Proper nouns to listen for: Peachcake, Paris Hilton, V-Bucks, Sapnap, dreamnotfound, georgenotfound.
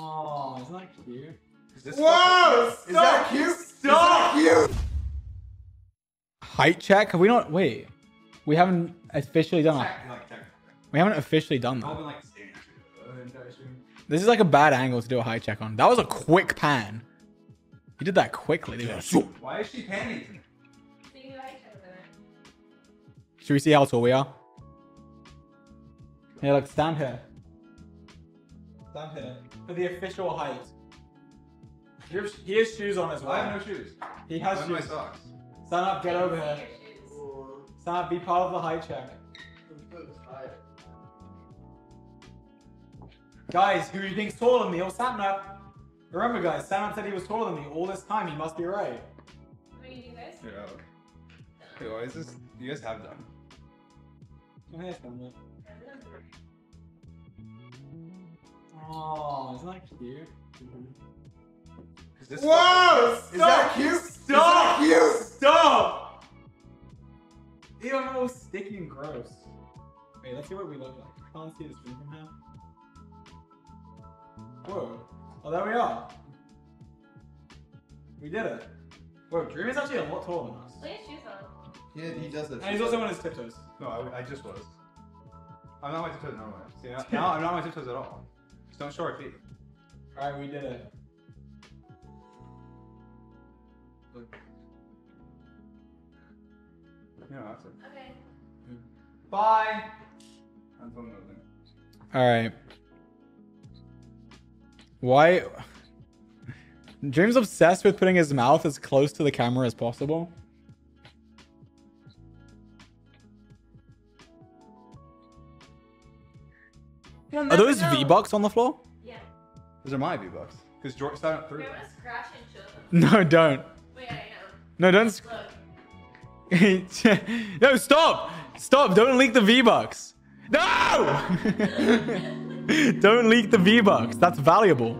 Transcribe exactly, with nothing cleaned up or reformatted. Oh, isn't that cute? Is Whoa! Is that cute? Stop! Is that cute? Height check? Have we not? Wait, we haven't officially done that. We haven't officially done that. This is like a bad angle to do a height check on. That was a quick pan. You did that quickly. Why is she panning? Should we see how tall we are? Here, look, stand here. Stand here for the official height. He has shoes on as well. I have no shoes. He has shoes. My socks. Stand up, get over here. Stand up, be part of the height check. Guys, who do you think's taller than me? Or Sapnap? Remember, guys, Sapnap said he was taller than me all this time. He must be right. What do you do this? Yeah. Okay, why is this? You guys have done. Come here, Sapnap. Oh, isn't that cute? Is this Whoa! Stop! Is that cute? Stop! Is that cute? Stop! Ew, I'm all sticky and gross. Wait, let's see what we look like. I can't see this room from here. Whoa. Oh, there we are. We did it. Whoa, Dream is actually a lot taller than us. Look at his shoes on. Yeah, he does this. And he's also on his tiptoes. No, I, I just was. I'm not on my tiptoes normally. See, now, now I'm not on my tiptoes at all. Just don't show our feet. Alright, we did it. Look. No, that's it. Okay. Bye! I'm filming that. Alright. Why? Dream's obsessed with putting his mouth as close to the camera as possible. Yeah, Are those no. V-Bucks on the floor? Yeah. Those are my V-Bucks. Because George signed up through. Wait, I want to scratch and show them. No, don't. Wait, I know. No, don't. Look. No, stop. Stop. Don't leak the V-Bucks. No! Don't leak the V-Bucks. That's valuable.